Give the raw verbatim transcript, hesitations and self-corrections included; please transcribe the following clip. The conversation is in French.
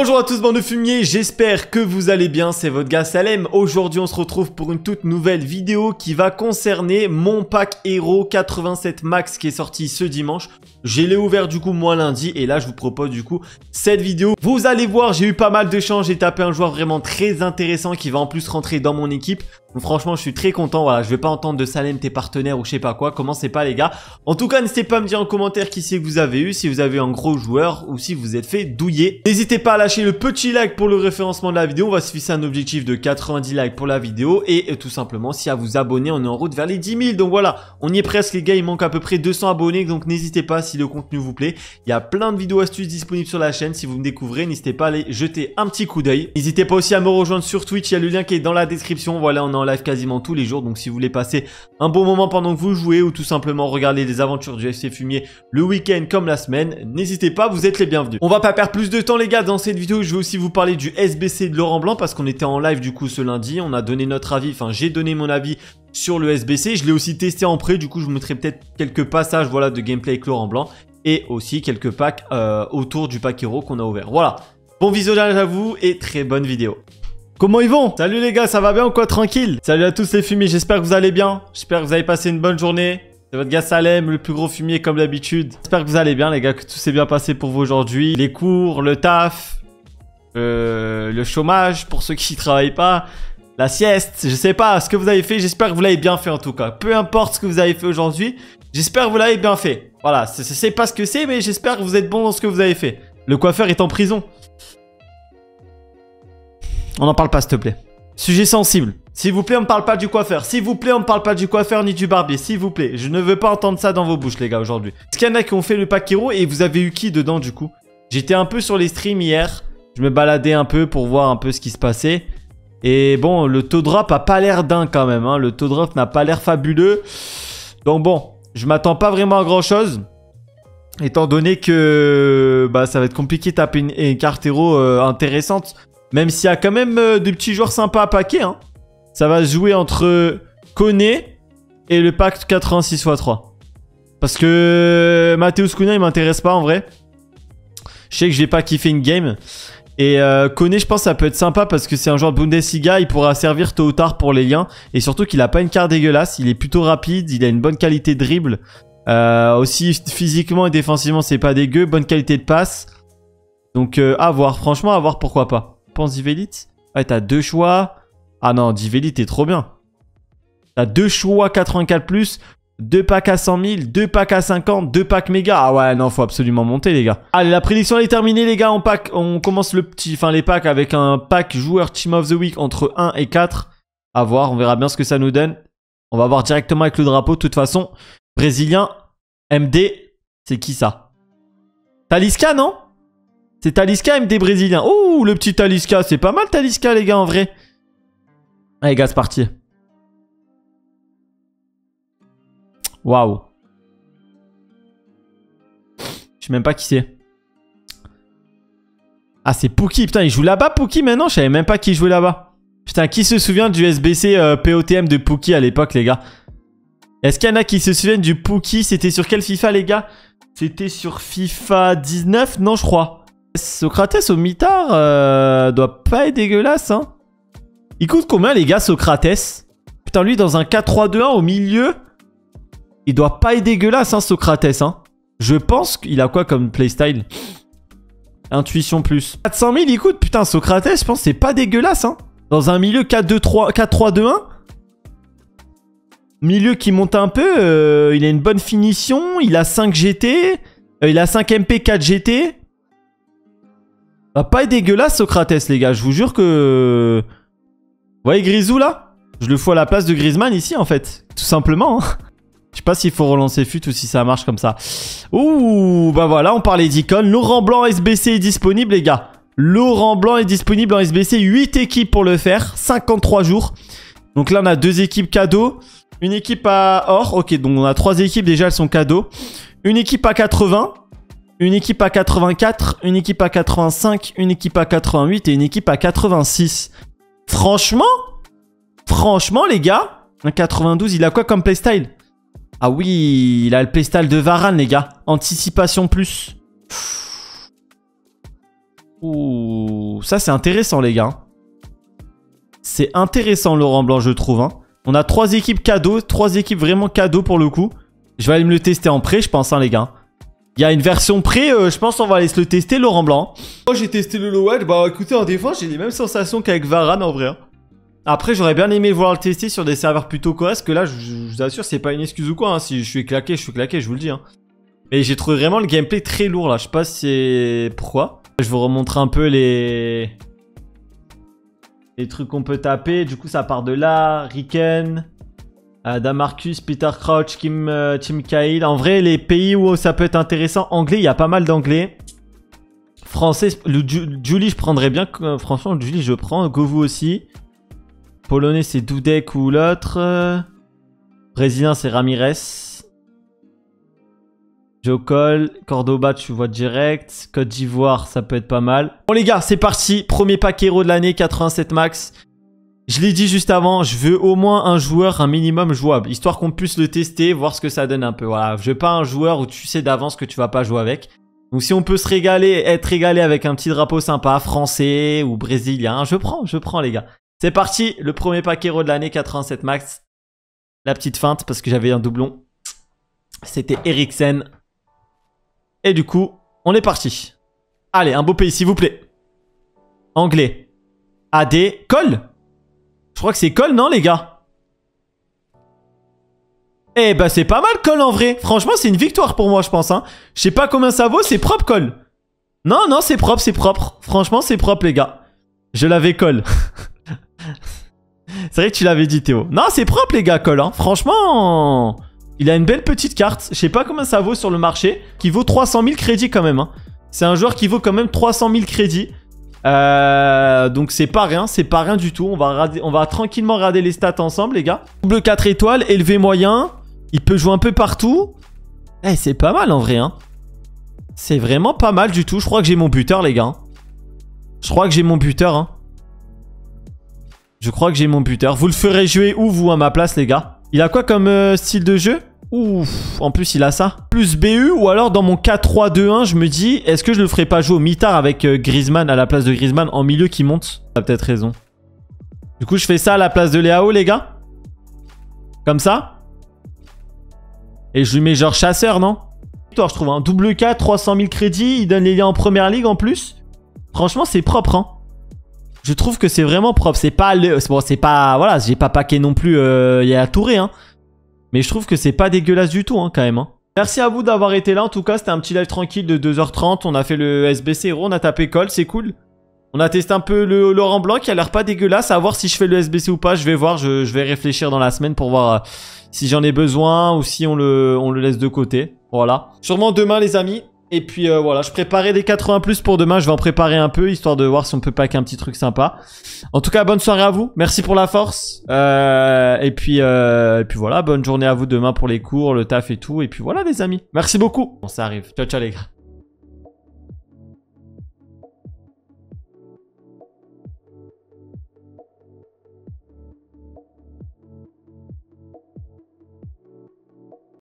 Bonjour à tous bande de fumiers, j'espère que vous allez bien, c'est votre gars Salem. Aujourd'hui on se retrouve pour une toute nouvelle vidéo qui va concerner mon pack héros quatre-vingt-sept max qui est sorti ce dimanche. Je l'ai ouvert du coup moi lundi et là je vous propose du coup cette vidéo. Vous allez voir, j'ai eu pas mal d'échanges, j'ai tapé un joueur vraiment très intéressant qui va en plus rentrer dans mon équipe. Donc franchement je suis très content, voilà, je vais pas entendre de Salem tes partenaires ou je sais pas quoi, commencez pas les gars. En tout cas n'hésitez pas à me dire en commentaire qui c'est que vous avez eu, si vous avez un gros joueur ou si vous êtes fait douiller. N'hésitez pas à lâcher le petit like pour le référencement de la vidéo, on va se fixer un objectif de quatre-vingt-dix likes pour la vidéo et tout simplement si à vous abonner on est en route vers les dix mille. Donc voilà, on y est presque les gars, il manque à peu près deux cents abonnés donc n'hésitez pas si le contenu vous plaît. Il y a plein de vidéos astuces disponibles sur la chaîne, si vous me découvrez n'hésitez pas à aller jeter un petit coup d'œil. N'hésitez pas aussi à me rejoindre sur Twitch, il y a le lien qui est dans la description, voilà on est en live quasiment tous les jours donc si vous voulez passer un bon moment pendant que vous jouez ou tout simplement regarder les aventures du F C Fumier le week-end comme la semaine, n'hésitez pas, vous êtes les bienvenus. On va pas perdre plus de temps les gars, dans cette vidéo je vais aussi vous parler du S B C de Laurent Blanc parce qu'on était en live du coup ce lundi, on a donné notre avis, enfin j'ai donné mon avis sur le S B C, je l'ai aussi testé en pré, du coup je vous mettrai peut-être quelques passages voilà de gameplay avec Laurent Blanc et aussi quelques packs euh, autour du pack héros qu'on a ouvert. Voilà, bon visionnage à vous et très bonne vidéo. Comment ils vont? Salut les gars, ça va bien ou quoi? Tranquille? Salut à tous les fumiers, j'espère que vous allez bien. J'espère que vous avez passé une bonne journée. C'est votre gars Salem, le plus gros fumier comme d'habitude. J'espère que vous allez bien les gars, que tout s'est bien passé pour vous aujourd'hui. Les cours, le taf, euh, le chômage pour ceux qui ne travaillent pas, la sieste, je sais pas ce que vous avez fait. J'espère que vous l'avez bien fait en tout cas. Peu importe ce que vous avez fait aujourd'hui, j'espère que vous l'avez bien fait. Voilà, je sais pas ce que c'est mais j'espère que vous êtes bon dans ce que vous avez fait. Le coiffeur est en prison. On n'en parle pas s'il te plaît. Sujet sensible. S'il vous plaît, on ne parle pas du coiffeur. S'il vous plaît, on ne parle pas du coiffeur ni du barbier. S'il vous plaît, je ne veux pas entendre ça dans vos bouches les gars aujourd'hui. Est-ce qu'il y en a qui ont fait le pack héros et vous avez eu qui dedans du coup? J'étais un peu sur les streams hier. Je me baladais un peu pour voir un peu ce qui se passait. Et bon, le taux drop a pas l'air dingue quand même. Hein. Le taux drop n'a pas l'air fabuleux. Donc bon, je m'attends pas vraiment à grand chose. Étant donné que bah, ça va être compliqué de taper une, une carte héros euh, intéressante. Même s'il y a quand même euh, des petits joueurs sympas à paquer. Hein. Ça va se jouer entre Koné et le pack quatre-vingt-six fois trois. Parce que Matheus Cunha, il m'intéresse pas en vrai. Je sais que je vais pas kiffer une game. Et euh, Koné, je pense que ça peut être sympa parce que c'est un joueur de Bundesliga. Il pourra servir tôt ou tard pour les liens. Et surtout qu'il a pas une carte dégueulasse. Il est plutôt rapide. Il a une bonne qualité de dribble. Euh, aussi physiquement et défensivement, c'est pas dégueu. Bonne qualité de passe. Donc euh, à voir. Franchement, à voir pourquoi pas. Divelite. Ouais, t'as deux choix. Ah non, Divelite est trop bien. T'as deux choix quatre-vingt-quatre plus, deux packs à cent mille, deux packs à cinquante, deux packs méga. Ah ouais, non, faut absolument monter, les gars. Allez, la prédiction elle est terminée, les gars. On, pack, on commence le petit, enfin les packs avec un pack joueur Team of the Week entre un et quatre. À voir, on verra bien ce que ça nous donne. On va voir directement avec le drapeau. De toute façon, brésilien, M D, c'est qui ça? Talisca, non? C'est Talisca M D brésilien. Ouh, le petit Talisca. C'est pas mal Talisca, les gars, en vrai. Allez, gars, c'est parti. Waouh. Je sais même pas qui c'est. Ah, c'est Pookie. Putain, il joue là-bas, Pookie, maintenant. Je savais même pas qui jouait là-bas. Putain, qui se souvient du S B C euh, P O T M de Pookie à l'époque, les gars? Est-ce qu'il y en a qui se souviennent du Pookie? C'était sur quelle FIFA, les gars? C'était sur FIFA dix-neuf? Non, je crois. Socrates au mitard euh, doit pas être dégueulasse hein. Il coûte combien les gars Socrates? Putain lui dans un quatre trois deux un au milieu, il doit pas être dégueulasse hein Socrates hein. Je pense qu'il a quoi comme playstyle? Intuition plus quatre cent mille il coûte putain Socrates je pense c'est pas dégueulasse hein. Dans un milieu quatre trois deux un. Milieu qui monte un peu euh, il a une bonne finition. Il a cinq G T euh, il a cinq M P quatre G T. Pas dégueulasse Socrates les gars, je vous jure que... Vous voyez Grisou là? Je le fous à la place de Griezmann ici en fait, tout simplement. Hein. Je sais pas s'il faut relancer Fut ou si ça marche comme ça. Ouh, bah voilà, on parlait d'icônes. Laurent Blanc S B C est disponible les gars. Laurent Blanc est disponible en S B C, huit équipes pour le faire, cinquante-trois jours. Donc là on a deux équipes cadeaux, une équipe à or, ok donc on a trois équipes déjà elles sont cadeaux. Une équipe à quatre-vingts. Une équipe à quatre-vingt-quatre, une équipe à quatre-vingt-cinq, une équipe à quatre-vingt-huit et une équipe à quatre-vingt-six. Franchement, franchement les gars, un quatre-vingt-douze, il a quoi comme playstyle? Ah oui, il a le playstyle de Varane les gars. Anticipation plus. Ouh. trouve. Ça, c'est intéressant, les gars. C'est intéressant, Laurent Blanc, je trouve. Hein. On a trois équipes cadeaux. Trois équipes vraiment cadeaux pour le coup. Je vais aller me le tester en prêt, je pense, hein, les gars. Il y a une version pré, euh, je pense on va aller se le tester, Laurent Blanc. Moi, j'ai testé le low-edge. Bah, écoutez, en défense, j'ai les mêmes sensations qu'avec Varane, en vrai. Après, j'aurais bien aimé voir le tester sur des serveurs plutôt corrects, que là, je, je vous assure, c'est pas une excuse ou quoi. Hein. Si je suis claqué, je suis claqué, je vous le dis. Hein. Mais j'ai trouvé vraiment le gameplay très lourd, là. Je sais pas si c'est... Pourquoi ? Je vous remontre un peu les... les trucs qu'on peut taper. Du coup, ça part de là. Riken... Damarcus, Peter Crouch, Kim, Tim Cahill. En vrai, les pays où ça peut être intéressant, anglais, il y a pas mal d'anglais. Français, le, Julie, je prendrais bien. Franchement, Julie, je prends. Govou aussi. Polonais, c'est Dudek ou l'autre. Brésilien, c'est Ramirez. Jokol, Cordoba, tu vois direct. Côte d'Ivoire, ça peut être pas mal. Bon, les gars, c'est parti. Premier pack héros de l'année, quatre-vingt-sept max. Je l'ai dit juste avant, je veux au moins un joueur, un minimum jouable, histoire qu'on puisse le tester, voir ce que ça donne un peu. Voilà, je veux pas un joueur où tu sais d'avance que tu vas pas jouer avec. Donc si on peut se régaler, être régalé avec un petit drapeau sympa, français ou brésilien, je prends, je prends les gars. C'est parti, le premier pack héros de l'année, quatre-vingt-sept max. La petite feinte parce que j'avais un doublon. C'était Eriksen. Et du coup, on est parti. Allez, un beau pays s'il vous plaît. Anglais. A D. Cole. Je crois que c'est Cole, non, les gars? Eh ben, c'est pas mal, Cole, en vrai. Franchement, c'est une victoire pour moi, je pense. Hein. Je sais pas combien ça vaut, c'est propre, Cole. Non, non, c'est propre, c'est propre. Franchement, c'est propre, les gars. Je l'avais, Cole. C'est vrai que tu l'avais dit, Théo. Non, c'est propre, les gars, Cole. Hein. Franchement, il a une belle petite carte. Je sais pas combien ça vaut sur le marché, qui vaut trois cent mille crédits quand même. Hein. C'est un joueur qui vaut quand même trois cent mille crédits. Euh, donc c'est pas rien, c'est pas rien du tout. On va, rader, on va tranquillement rader les stats ensemble, les gars. Double quatre étoiles, élevé moyen. Il peut jouer un peu partout. Eh, c'est pas mal en vrai. Hein. C'est vraiment pas mal du tout. Je crois que j'ai mon buteur, les gars. Je crois que j'ai mon buteur. Hein. Je crois que j'ai mon buteur. Vous le ferez jouer où, vous, à ma place, les gars? Il a quoi comme euh, style de jeu? Ouf, en plus il a ça. Plus B U ou alors dans mon quatre trois deux un, je me dis, est-ce que je le ferai pas jouer au mitard avec Griezmann à la place de Griezmann en milieu qui monte? T'as peut-être raison. Du coup, je fais ça à la place de Léao, les gars. Comme ça. Et je lui mets genre chasseur, non? Victoire, je trouve. Un double K, trois cent mille crédits. Il donne les liens en première ligue en plus. Franchement, c'est propre, hein. Je trouve que c'est vraiment propre. C'est pas le... Bon, c'est pas... Voilà, j'ai pas paqué non plus. Euh... Il y a Touré, hein. Mais je trouve que c'est pas dégueulasse du tout hein, quand même. Hein. Merci à vous d'avoir été là. En tout cas, c'était un petit live tranquille de deux heures trente. On a fait le S B C Hero, on a tapé Cole, c'est cool. On a testé un peu le Laurent Blanc qui a l'air pas dégueulasse. À voir si je fais le S B C ou pas. Je vais voir, je, je vais réfléchir dans la semaine pour voir si j'en ai besoin ou si on le, on le laisse de côté. Voilà. Sûrement demain les amis. Et puis euh, voilà, je préparais des quatre-vingts plus pour demain. Je vais en préparer un peu, histoire de voir si on peut packer un petit truc sympa. En tout cas, bonne soirée à vous. Merci pour la force. Euh, et, puis, euh, et puis voilà, bonne journée à vous demain pour les cours, le taf et tout. Et puis voilà les amis, merci beaucoup. Bon, ça arrive. Ciao, ciao les gars.